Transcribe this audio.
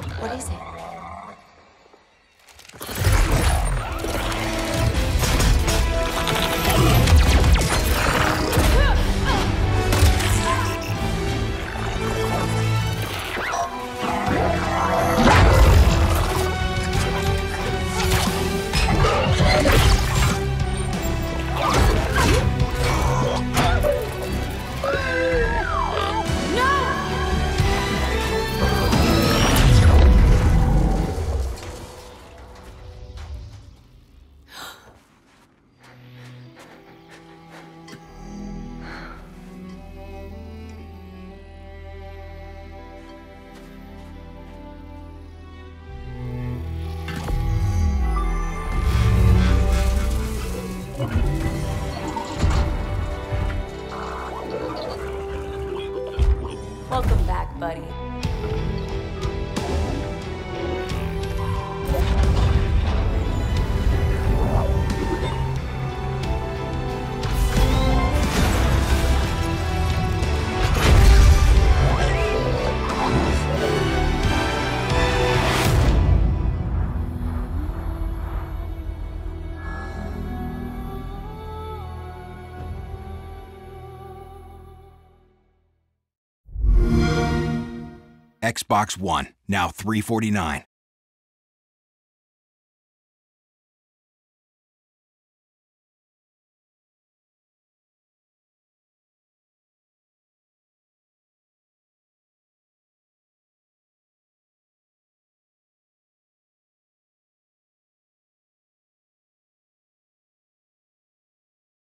What is it? Welcome back, buddy. Xbox One, now $349.